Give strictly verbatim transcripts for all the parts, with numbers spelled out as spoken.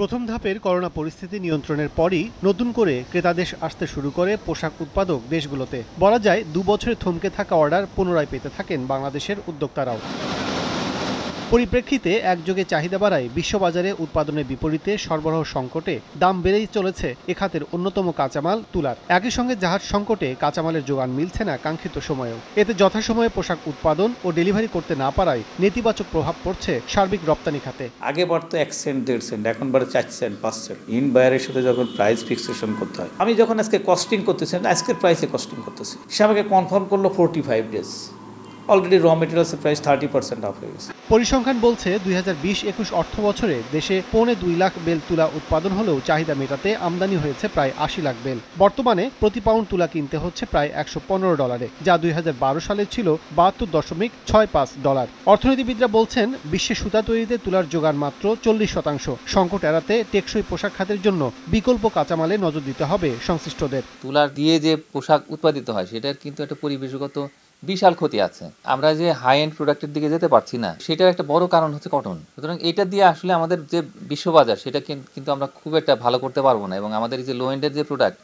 প্রথম ধাপের করোনা পরিস্থিতি নিয়ন্ত্রণের পরই নতুন করে ক্রেতাদেশ আসতে শুরু করে পোশাক উৎপাদক দেশগুলোতে। বলা যায় দু বছরে থমকে থাকা অর্ডার পুনরায় পেতে থাকেন বাংলাদেশের উদ্যোক্তারাও। পরিপ্রেক্ষিতে একযোগে চাহিদা বাড়ায় বিশ্ববাজারে উৎপাদনের বিপরীতে সরবরাহ সংকটে দাম বেড়েই চলেছে এ খাতের অন্যতম কাঁচামাল তুলার। একই সঙ্গে জাহাজ সংকটে কাঁচামালের যোগান মিলছে না কাঙ্ক্ষিত সময়েও। এতে যথাসময়ে পোশাক উৎপাদন ও ডেলিভারি করতে না পারায় নেতিবাচক প্রভাব পড়ছে সার্বিক রপ্তানি খাতে। আগে বাড়তো এক সেন্ট দেড় সেন্ট, এখন বাড়ে চার সেন্ট পাঁচ সেন্ট। ইন বায়ারের সাথে যখন প্রাইস ফিক্সেশন করতে হয়, আমি যখন আজকে কস্টিং করতেছি আজকের প্রাইসে কস্টিং করতেছি, সে আমাকে কনফার্ম করলো forty five days. Already raw মেটেরিয়ালসের প্রাইস থার্টি পার্সেন্ট আপ হয়ে গেছে। পরিসংখ্যান বলছে দুই হাজার বিশ একুশ অর্থ বছরে দেশে পৌনে দুই লাখ বেল তুলা উৎপাদন হলেও চাহিদা মেটাতে আমদানি হয়েছে প্রায় আশি লাখ বেল। বর্তমানে প্রতি পাউন্ড তুলা কিনতে হচ্ছে প্রায় একশো পনেরো ডলারে, যা দুই হাজার বারো সালে ছিল বাহাত্তর দশমিক ছয় পাঁচ ডলার। অর্থনীতিবিদরা বলছেন বিশ্বে সুতা তৈরিতে তুলার যোগান মাত্র চল্লিশ শতাংশ। সংকট এড়াতে টেকসই পোশাক খাতের জন্য বিকল্প কাঁচামালে নজর দিতে হবে সংশ্লিষ্টদের। তুলা দিয়ে যে পোশাক উৎপাদিত হয় সেটার কিন্তু একটা পরিবেশগত বিশাল ক্ষতি আছে। আমরা যে হাই এন্ড প্রোডাক্টের দিকে যেতে পারছি না সেটার একটা বড় কারণ হচ্ছে কটন। সুতরাং এটা দিয়ে আসলে আমাদের যে বিশ্ববাজার সেটা কিন্তু আমরা খুব একটা ভালো করতে পারবো না, এবং আমাদের যে লো এন্ডের যে প্রোডাক্ট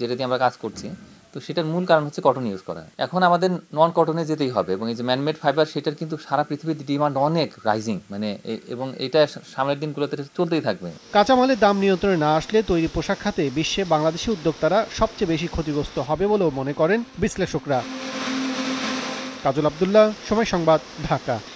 যেটা দিয়ে আমরা কাজ করছি তো সেটার মূল কারণ হচ্ছে কটন ইউজ করা। এখন আমাদের নন কটনে যেতেই হবে, এবং এই যে ম্যানমেড ফাইবার সেটার কিন্তু সারা পৃথিবীর ডিমান্ড অনেক রাইজিং, মানে এবং এটা সামনের দিনগুলোতে চলতেই থাকবে। কাঁচামালের দাম নিয়ন্ত্রণে না আসলে তৈরি পোশাক খাতে বিশ্বে বাংলাদেশি উদ্যোক্তারা সবচেয়ে বেশি ক্ষতিগ্রস্ত হবে বলেও মনে করেন বিশ্লেষকরা। কাজল আবদুল্লাহ, সময় সংবাদ, ঢাকা।